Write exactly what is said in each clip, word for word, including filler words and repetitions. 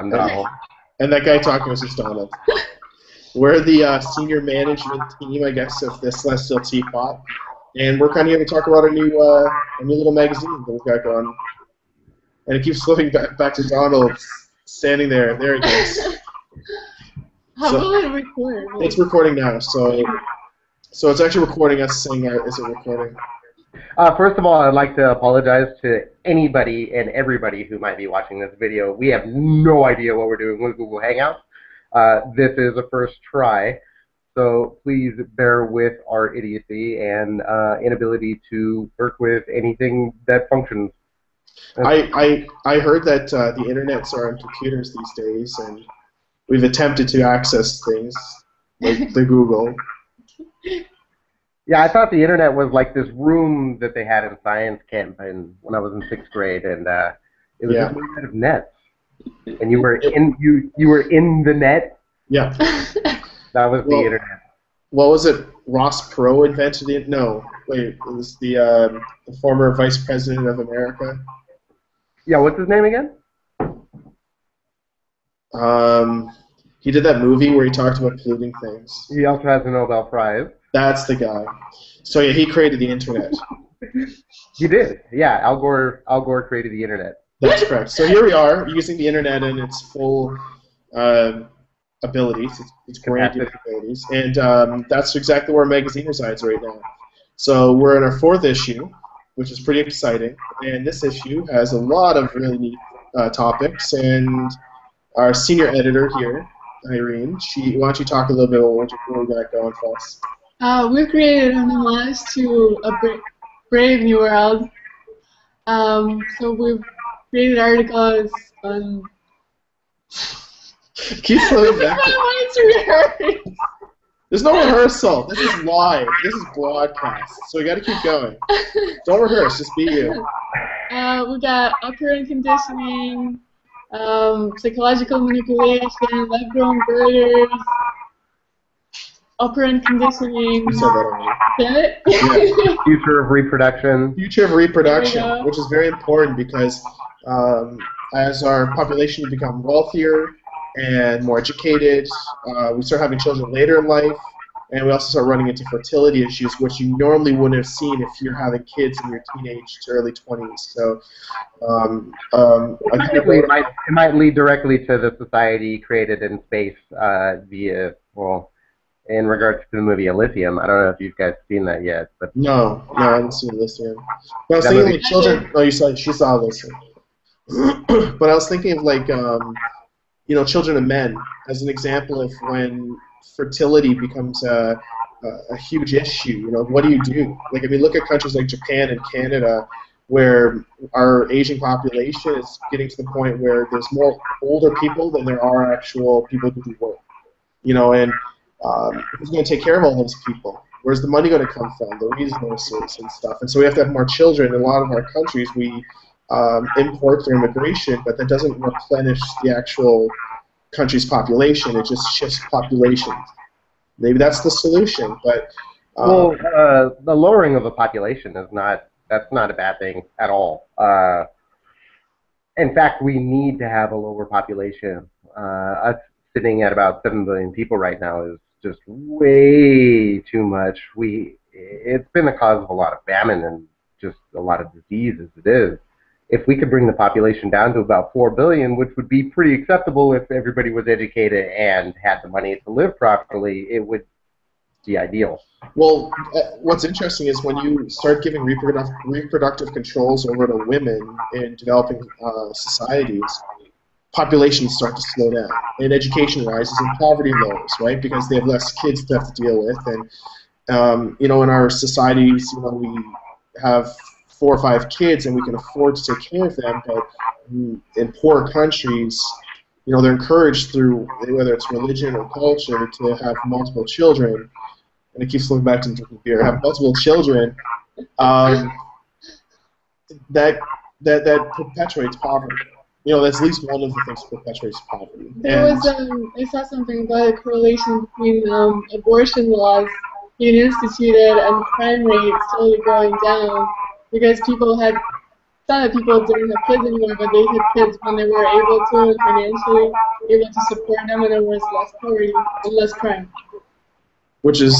I'm Donald. And that guy talking was just Donald. We're the uh, senior management team, I guess, of the Celestial Teapot. And we're kind of here to talk about a new, uh, a new little magazine that we've got going. And it keeps slipping back, back to Donald standing there. There it goes. How so, will it record? It's recording now, so so it's actually recording us saying, uh, is it recording? Uh, first of all, I'd like to apologize to anybody and everybody who might be watching this video. We have no idea what we're doing with Google Hangouts. Uh, this is a first try, so please bear with our idiocy and uh, inability to work with anything that functions. I, I, I heard that uh, the internets are on computers these days, and we've attempted to access things like the Google. Yeah, I thought the internet was like this room that they had in science camp and when I was in sixth grade, and uh, it was yeah. just made out of nets. And you were in you you were in the net. Yeah, that was well, the internet. What was it? Ross Perot invented it? No, wait, it was the um, the former vice president of America. Yeah, what's his name again? Um, he did that movie where he talked about polluting things. He also has a Nobel Prize. That's the guy. So yeah, he created the internet. He did. Yeah, Al Gore. Al Gore created the internet. That's correct. So here we are using the internet in its full uh, abilities, its, its grand abilities, and um, that's exactly where our magazine resides right now. So we're in our fourth issue, which is pretty exciting, and this issue has a lot of really neat uh, topics. And our senior editor here, Irene, she why don't you talk a little bit about what we've got going for us? Uh, we're created an homage to a bra brave new world. Um, so we've created articles on. Keep slowing back. There's no rehearsal. This is live. This is broadcast. So we got to keep going. Don't rehearse. Just be you. Uh, we got operant conditioning, um, psychological manipulation, lab-grown birders. Operant conditioning. You said that already. Yeah. Future of reproduction. Future of reproduction, which is very important because um, as our population becomes wealthier and more educated, uh, we start having children later in life, and we also start running into fertility issues, which you normally wouldn't have seen if you're having kids in your teenage to early twenties. So, um, um, it, I think it, might, it might lead directly to the society created in space uh, via, well, in regards to the movie Elysium. I don't know if you guys seen that yet, but no, no, I haven't seen Elysium. But I was thinking like children. Oh, you saw she saw Elysium. But I was thinking of like um, you know, Children of Men as an example of when fertility becomes a, a a huge issue. You know, what do you do? Like, I mean, look at countries like Japan and Canada, where our aging population is getting to the point where there's more older people than there are actual people who do work. You know, and Um, who's going to take care of all those people? Where's the money going to come from? The resources and stuff. And so we have to have more children. In a lot of our countries, we um, import through immigration, but that doesn't replenish the actual country's population. It just shifts populations. Maybe that's the solution. But um, well, uh, the lowering of the population is not. That's not a bad thing at all. Uh, in fact, we need to have a lower population. Uh, us sitting at about seven billion people right now is just way too much. We it's been the cause of a lot of famine and just a lot of disease as it is. If we could bring the population down to about four billion, which would be pretty acceptable if everybody was educated and had the money to live properly, it would be ideal. Well, what's interesting is when you start giving reproductive reproductive controls over to women in developing uh, societies, populations start to slow down, and education rises, and poverty lowers, right? Because they have less kids to have to deal with, and um, you know, in our societies, you know, we have four or five kids, and we can afford to take care of them. But in poor countries, you know, they're encouraged through whether it's religion or culture to have multiple children, and it keeps looking back to the computer. Have multiple children, um, that that that perpetuates poverty. You know, that's at least one of the things that perpetuates poverty. There and was, um, I saw something about a correlation between um, abortion laws being instituted and crime rates slowly going down because people had Some of the people didn't have kids anymore, but they had kids when they were able to, and financially able to support them, and there was less poverty and less crime. Which is,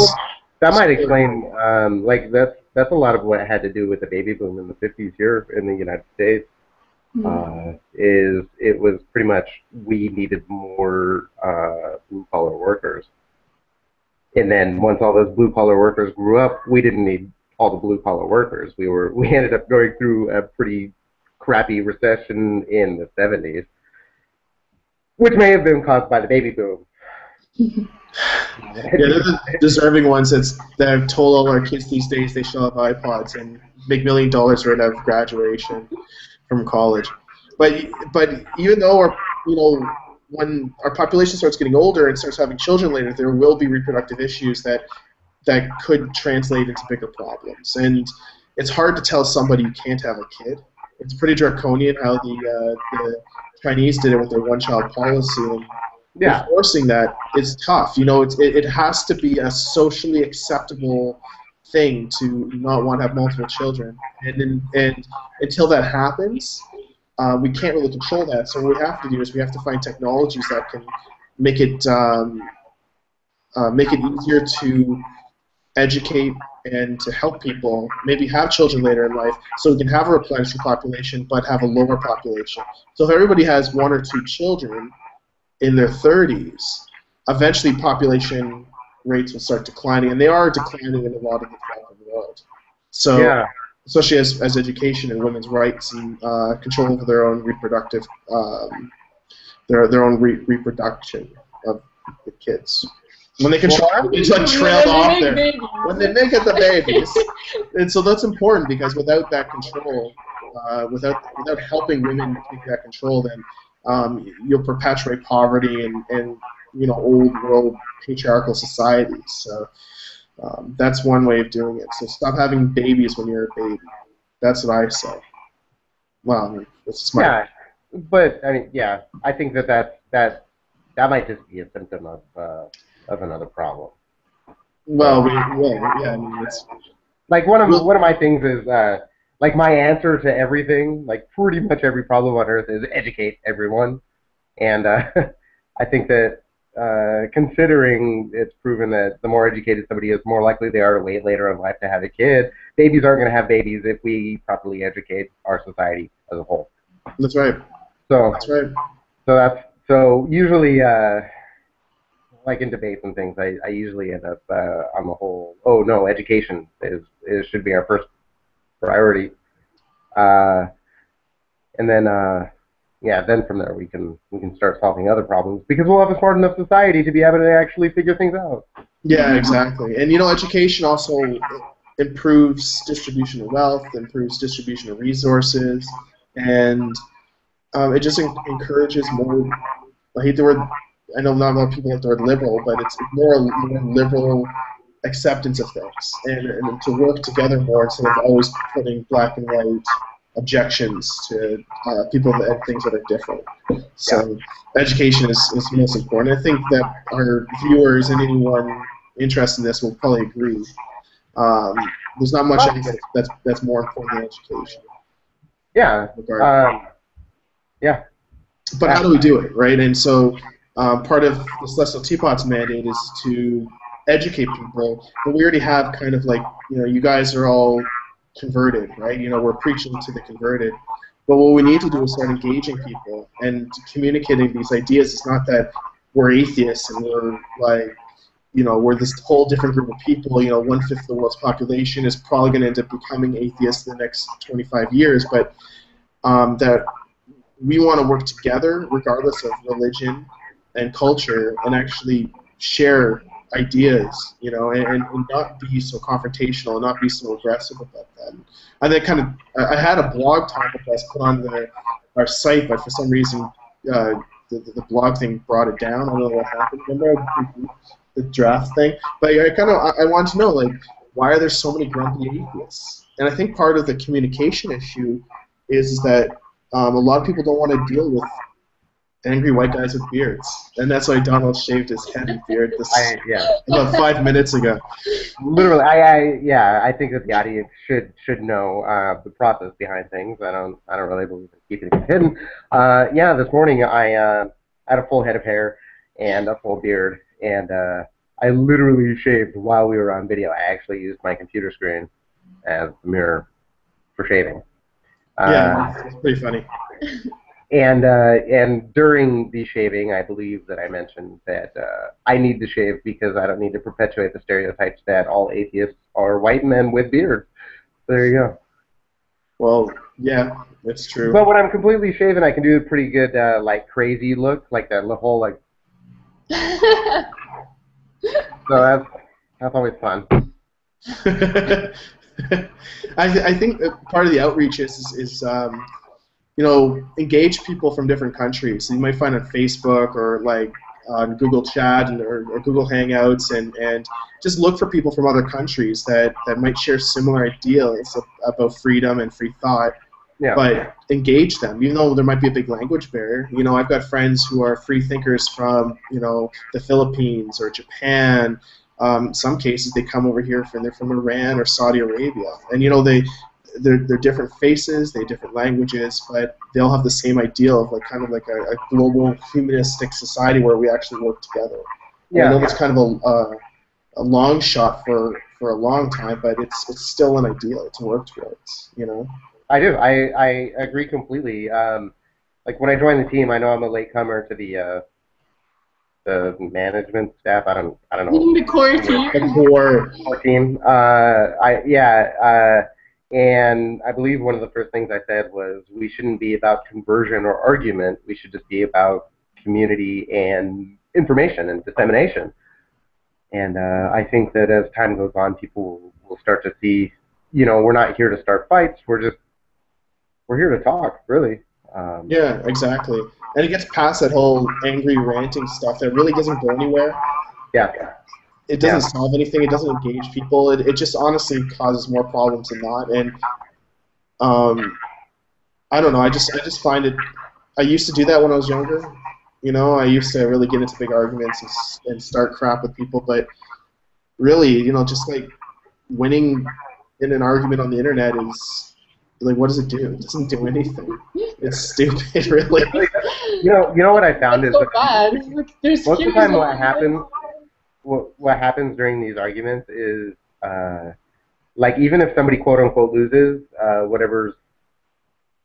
that might explain, um, like, that's, that's a lot of what had to do with the baby boom in the fifties here in the United States. Mm-hmm. uh, is it was pretty much we needed more uh, blue-collar workers. And then once all those blue-collar workers grew up, we didn't need all the blue-collar workers. We were we ended up going through a pretty crappy recession in the seventies, which may have been caused by the baby boom. Yeah, they're the deserving ones since they've told all our kids these days they shall have iPods and make million dollars right out of graduation from college. But but even though our you know when our population starts getting older and starts having children later, there will be reproductive issues that that could translate into bigger problems. And it's hard to tell somebody you can't have a kid. It's pretty draconian how the uh, the Chinese did it with their one-child policy. And yeah. Enforcing that is tough. You know, it's, it, it has to be a socially acceptable thing to not want to have multiple children. And, and, and until that happens, uh, we can't really control that. So what we have to do is we have to find technologies that can make it, um, uh, make it easier to educate and to help people, maybe have children later in life, so we can have a replenishing population but have a lower population. So if everybody has one or two children in their thirties, eventually population rates will start declining, and they are declining in a lot of the developing world. So, yeah. Especially as, as education and women's rights and uh, control over their own reproductive, um, their their own re reproduction of the kids. When they control, well, it's like trailed off there. Babies. When they make it the babies, and so that's important because without that control, uh, without without helping women take that control, then. Um, you'll perpetuate poverty and, and you know old world patriarchal societies. So um, that's one way of doing it. So stop having babies when you're a baby. That's what I say. Well, I mean, that's smart. Yeah, but I mean, yeah, I think that that that, that might just be a symptom of uh, of another problem. Well, we, yeah, yeah. I mean, it's like one of well, one of my things is. Uh, Like, my answer to everything, like, pretty much every problem on Earth is educate everyone. And uh, I think that uh, considering it's proven that the more educated somebody is, the more likely they are to wait later in life to have a kid. Babies aren't going to have babies if we properly educate our society as a whole. That's right. So that's right. So, that's, so usually, uh, like in debates and things, I, I usually end up uh, on the whole, oh, no, education is, is should be our first priority, uh, and then uh, yeah, then from there we can we can start solving other problems because we'll have a smart enough society to be able to actually figure things out. Yeah, exactly. And you know, education also improves distribution of wealth, improves distribution of resources, and um, it just en encourages more. I hate the word. I know not a lot of people like the word liberal, but it's more, more liberal. Acceptance of things and, and to work together more instead of always putting black and white objections to uh, people and things that are different. So yeah. Education is, is the most important. I think that our viewers and anyone interested in this will probably agree. Um, there's not much well, that's that's more important than education. Yeah. Um, yeah. But how do we do it, right? And so um, part of the Celestial Teapot's mandate is to educate people, but we already have kind of like, you know, you guys are all converted, right? You know, we're preaching to the converted. But what we need to do is start engaging people and communicating these ideas. It's not that we're atheists and we're like, you know, we're this whole different group of people. You know, one-fifth of the world's population is probably going to end up becoming atheists in the next twenty-five years, but um, that we want to work together regardless of religion and culture and actually share ideas, you know, and, and not be so confrontational and not be so aggressive about that. And then kind of, I had a blog topic that was put on the, our site, but for some reason uh, the, the blog thing brought it down. I don't know what happened. Remember the draft thing? But I kind of, I wanted to know, like, why are there so many grumpy atheists? And I think part of the communication issue is that um, a lot of people don't want to deal with angry white guys with beards, and that's why Donald shaved his head and beard this I, yeah. about five minutes ago. Literally, I, I yeah, I think that the audience should should know uh, the process behind things. I don't I don't really believe in keeping it hidden. Uh, yeah, this morning I uh, had a full head of hair and a full beard, and uh, I literally shaved while we were on video. I actually used my computer screen as the mirror for shaving. Yeah, uh, it's pretty funny. And uh, and during the shaving, I believe that I mentioned that uh, I need to shave because I don't need to perpetuate the stereotypes that all atheists are white men with beards. There you go. Well, yeah, that's true. But when I'm completely shaven, I can do a pretty good uh, like crazy look, like that whole like. So that's that's always fun. I th I think part of the outreach is is. is um, you know, engage people from different countries. So you might find on Facebook or like on Google Chat and, or, or Google Hangouts, and, and just look for people from other countries that, that might share similar ideals of, about freedom and free thought. Yeah. But engage them, even though there might be a big language barrier. You know, I've got friends who are free thinkers from, you know, the Philippines or Japan. Um, in some cases, they come over here from, they're from Iran or Saudi Arabia, and you know they. They're, they're different faces, they have different languages, but they all have the same ideal of like kind of like a, a global humanistic society where we actually work together. Yeah, I know it's kind of a, uh, a long shot for, for a long time, but it's it's still an ideal to work towards. You know. I do. I I agree completely. Um, like when I joined the team, I know I'm a latecomer to the uh, the management staff. I don't I don't know. The core team. The core, core team. Uh, I yeah. Uh, And I believe one of the first things I said was we shouldn't be about conversion or argument. We should just be about community and information and dissemination. And uh, I think that as time goes on, people will start to see, you know, we're not here to start fights. We're just, we're here to talk, really. Um, yeah, exactly. And it gets past that whole angry ranting stuff that really doesn't go anywhere. Yeah. It doesn't yeah. solve anything. It doesn't engage people. It, it just honestly causes more problems than not. And um, I don't know. I just I just find it. I used to do that when I was younger. You know, I used to really get into big arguments and, and start crap with people. But really, you know, just like winning in an argument on the internet is like, what does it do? It doesn't do anything. It's stupid, really. you know, you know what I found That's is so bad. Like, most of the time what happens. What, what happens during these arguments is, uh, like, even if somebody quote unquote loses, uh, whatever's,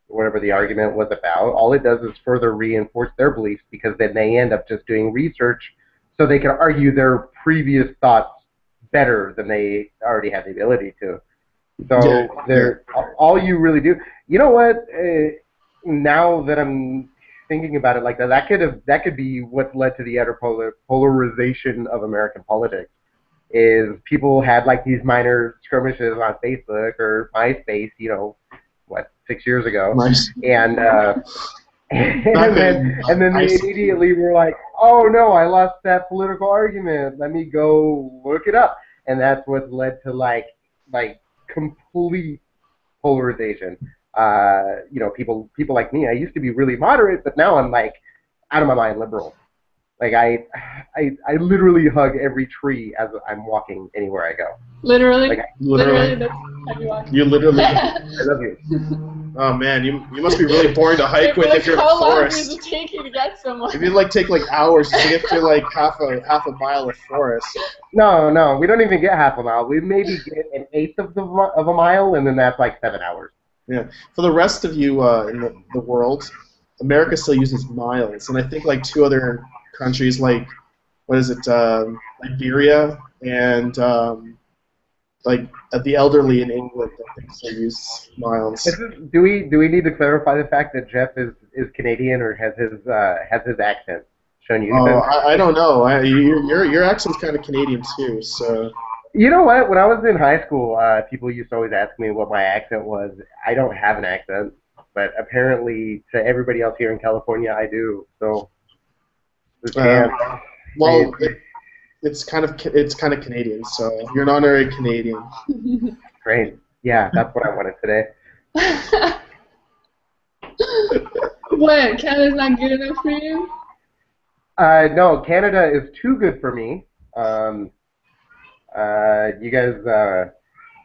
whatever the argument was about, all it does is further reinforce their beliefs because then they end up just doing research so they can argue their previous thoughts better than they already had the ability to. So yeah. they're, all you really do, you know what, uh, now that I'm thinking about it like that, that could have, that could be what led to the utter polar, polarization of American politics. Is people had like these minor skirmishes on Facebook or MySpace, you know, what six years ago, nice. and uh, and, then, and then they immediately were like, oh no, I lost that political argument. Let me go look it up, and that's what led to like like complete polarization. Uh, you know, people people like me. I used to be really moderate, but now I'm like out of my mind liberal. Like I, I, I literally hug every tree as I'm walking anywhere I go. Literally, like I, literally. literally you literally. I love you. Oh man, you you must be really boring to hike with like if you're in the forest. How long does it take you to get someone? If you like take like hours to get through like half a half a mile of forest. No, no, we don't even get half a mile. We maybe get an eighth of the of a mile, and then that's like seven hours. Yeah. For the rest of you uh, in the, the world, America still uses miles, and I think like two other countries, like what is it, um, Liberia and um, like uh, the elderly in England, I think still use miles. Is it, do we do we need to clarify the fact that Jeff is, is Canadian or has his uh, has his accent shown you? Oh, I, I don't know. I, your, your your accent's kind of Canadian too, so. You know what? When I was in high school, uh, people used to always ask me what my accent was. I don't have an accent, but apparently to everybody else here in California, I do. So, um, well, it, it's kind of it's kind of Canadian. So you're an honorary Canadian. Great. Yeah, that's what I wanted today. What? Canada's not good enough for you? Uh, no, Canada is too good for me. Um, uh, you guys, uh,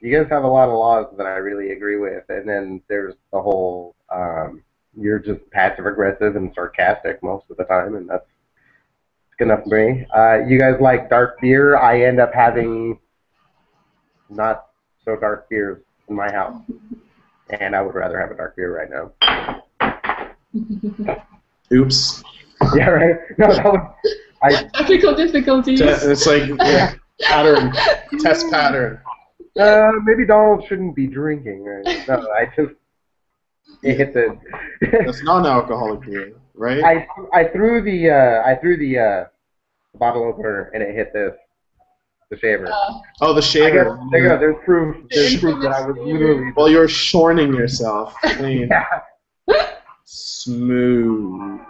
you guys have a lot of laws that I really agree with, and then there's the whole um, you're just passive aggressive and sarcastic most of the time, and that's good enough for me. Uh, you guys like dark beer? I end up having not so dark beers in my house, and I would rather have a dark beer right now. Oops. Yeah, right. No, that was, I, Technical difficulties. It's like yeah, pattern, test pattern. Uh, maybe Donald shouldn't be drinking. Right? No, I just it hit the. That's non-alcoholic beer, right? I I threw the uh, I threw the uh, bottle opener and it hit this the shaver. Uh, oh, the shaver. There you go. There's proof. There's proof that I was literally. Well, you're shorning yourself. Clean. Yeah. Smooth.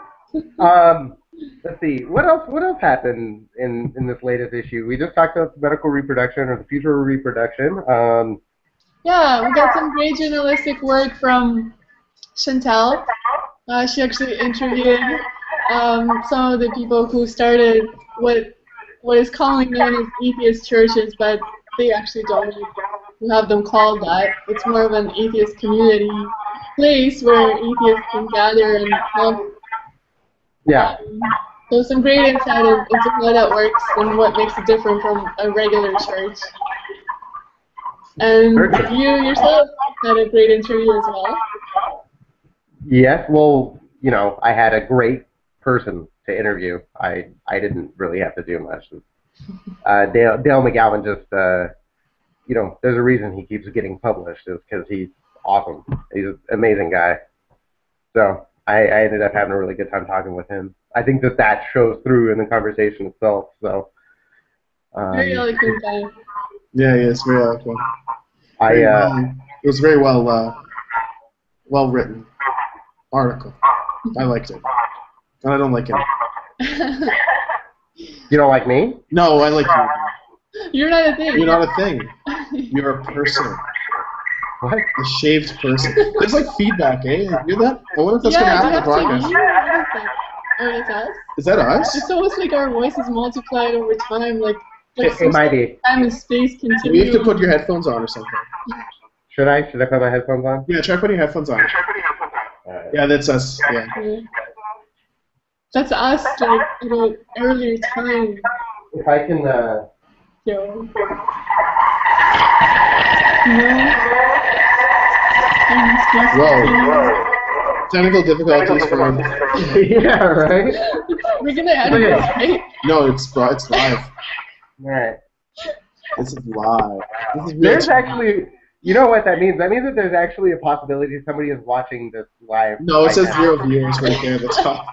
Um, let's see. What else? What else happened in in this latest issue? We just talked about medical reproduction or the future of reproduction. Um, yeah, we got some great journalistic work from Chantel. Uh, she actually interviewed um, some of the people who started what what is commonly known as atheist churches, but they actually don't have them called that. It's more of an atheist community place where atheists can gather and help. Yeah. Um, so some great insight into how that works and what makes it different from a regular church. And you yourself had a great interview as well. Yes. Well, you know, I had a great person to interview. I I didn't really have to do much. Uh, Dale Dale McGowan just, uh, you know, there's a reason he keeps getting published is because he's awesome. He's an amazing guy. So. I, I ended up having a really good time talking with him. I think that that shows through in the conversation itself. So, um, very eloquent guy. Yeah, yeah, it's very eloquent. Very I uh, well, it was very well, uh, well written article. I liked it. And I don't like it. You don't like me? No, I like you. You're not a thing. You're not a thing. You're a person. What? A shaved person. It's like feedback, eh? You hear that? I wonder if that's yeah, going to happen to us. Oh, that's us? Is that us? It's almost like our voices multiplied over time. Like, like it, it might be. Time and space continue. You have to put your headphones on or something. Should I? Should I put my headphones on? Yeah, try putting your headphones on. Uh, yeah, that's us. Yeah. Yeah. That's us, like, you know, earlier time. If I can, uh... Yo. No. Whoa. Technical difficulties from... Yeah, right? We're going to edit it, right? No, it's, it's live. Right. This is live. This is there's actually... You know what that means? That means that there's actually a possibility somebody is watching this live. No, it right says now. Zero viewers right there at the top.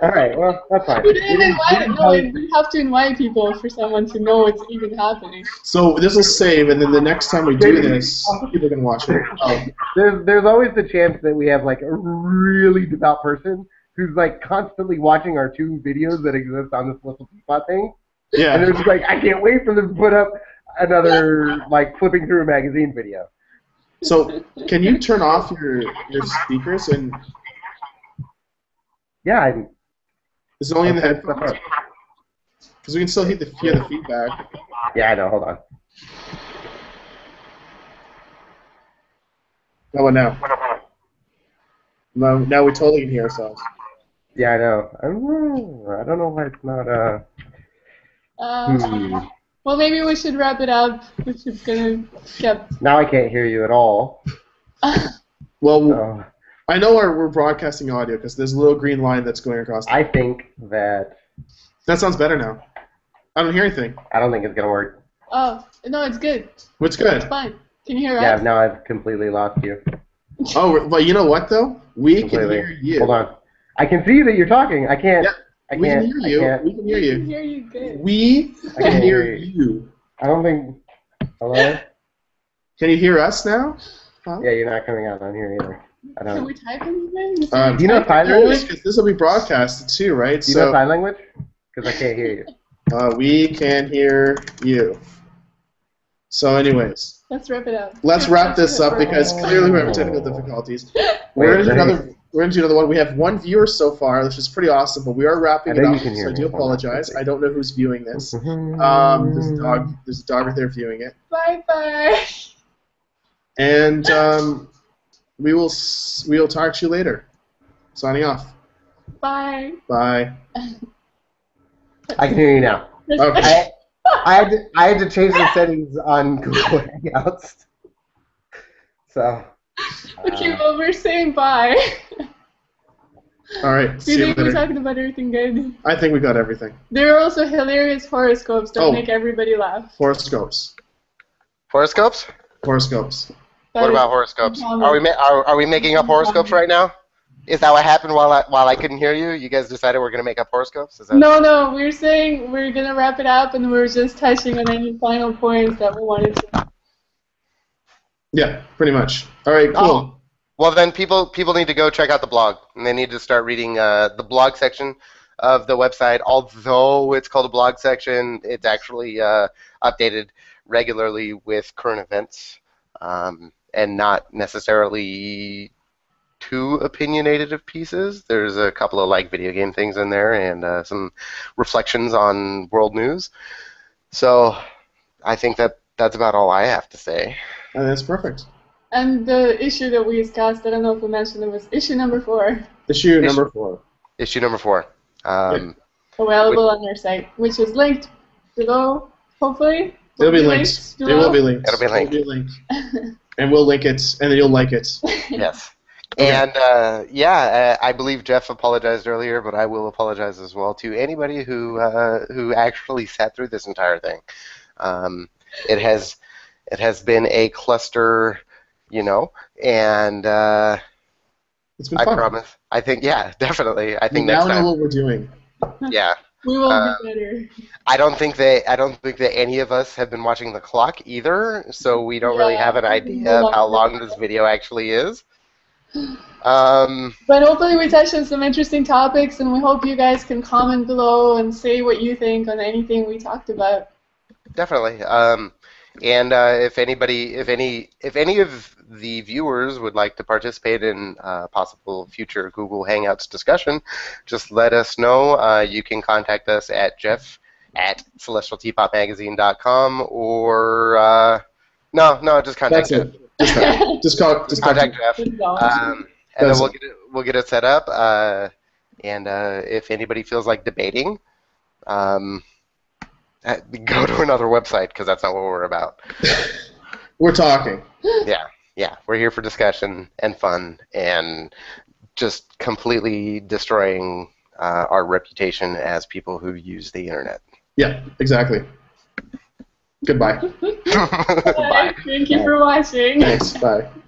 All right, well, that's fine. We didn't invite it. No, we have to invite people for someone to know it's even happening. So this will save, and then the next time we do this, people can watch it. Oh. There's, there's always the chance that we have, like, a really devout person who's, like, constantly watching our two videos that exist on this little spot thing. Yeah. And they're just like, I can't wait for them to put up another, like, flipping through a magazine video. So can you turn off your, your speakers? And yeah, I do. It's only in the headphones. Because we can still hear the, hear the feedback. Yeah, I know. Hold on. That one now. No, now we totally can hear ourselves. Yeah, I know. I don't know, I don't know why it's not... Uh, uh, hmm. Well, maybe we should wrap it up. We should gonna skip. Now I can't hear you at all. Well, so. I know our, we're broadcasting audio because there's a little green line that's going across. I think that... That sounds better now. I don't hear anything. I don't think it's going to work. Oh, no, it's good. What's good? It's fine. Can you hear us? Yeah, now I've completely lost you. Oh, well, you know what, though? We completely. Can hear you. Hold on. I can see that you're talking. I can't... Yeah. I we can't, can hear you. We can hear you. We can hear you good. We I can hear you. I don't think... Hello? Can you hear us now? Huh? Yeah, you're not coming out on here either. I don't. Can we type anything? Um, do you know Thai language? This will be broadcasted too, right? Do you so, know Thai language? Because I can't hear you. Uh, we can hear you. So anyways. Let's wrap it up. Let's wrap this up because clearly we're having technical difficulties. We're into another. We're into another one. We have one viewer so far, which is pretty awesome. But we are wrapping it up, so I do apologize. I don't know who's viewing this. Um, there's a dog. There's a dog right there viewing it. Bye bye. And um, we will we will talk to you later. Signing off. Bye. Bye. I can hear you now. Okay. I, I had to, I had to change the settings on Google Hangouts. So. Okay, uh, well, we're saying bye. All right. Do you think we're talking about everything good? I think we got everything. There are also hilarious horoscopes. Don't oh. make everybody laugh. Horoscopes. Horoscopes? Horoscopes. That what about horoscopes? Are we ma are, are we making up horoscopes right now? Is that what happened while I while I couldn't hear you? You guys decided we're gonna make up horoscopes? Is that no, no. We were saying we're gonna wrap it up, and we were just touching on any final points that we wanted to. Yeah, pretty much. All right, cool. Oh. Well, then people people need to go check out the blog, and they need to start reading uh, the blog section of the website. Although it's called a blog section, it's actually uh, updated regularly with current events, um, and not necessarily two opinionative pieces. There's a couple of like video game things in there and uh, some reflections on world news. So I think that that's about all I have to say. And that's perfect. And the issue that we discussed, I don't know if we mentioned it, was issue number four. Issue number four. Issue number four. Um, yeah. Available on our site, which is linked below, hopefully. It'll be linked. It will be linked. It'll be linked. It'll be linked. And we'll link it, and then you'll like it. Yes. Okay. And, uh, yeah, I believe Jeff apologized earlier, but I will apologize as well to anybody who uh, who actually sat through this entire thing. Um, it has it has been a cluster, you know, and uh, it's been I fun. promise. I think, yeah, definitely. I think we next now time. Now know what we're doing. Yeah. We will uh, be better. I don't think that I don't think that any of us have been watching the clock either, so we don't yeah, really have an idea of how long this video actually is. Um, but hopefully we touched on some interesting topics, and we hope you guys can comment below and say what you think on anything we talked about. Definitely. Um, and uh, if anybody, if any, if any of the viewers would like to participate in uh, possible future Google Hangouts discussion, just let us know. Uh, you can contact us at Jeff at Celestial Teapot Magazine dot com or uh, no, no, just contact us. Just, call, just, call, just contact Jeff, um, and then we'll get it, we'll get it set up. Uh, and uh, if anybody feels like debating, um, go to another website because that's not what we're about. We're talking. Yeah, yeah, we're here for discussion and fun and just completely destroying uh, our reputation as people who use the internet. Yeah, exactly. Goodbye. Bye. Bye. Thank you for watching. Thanks. Bye.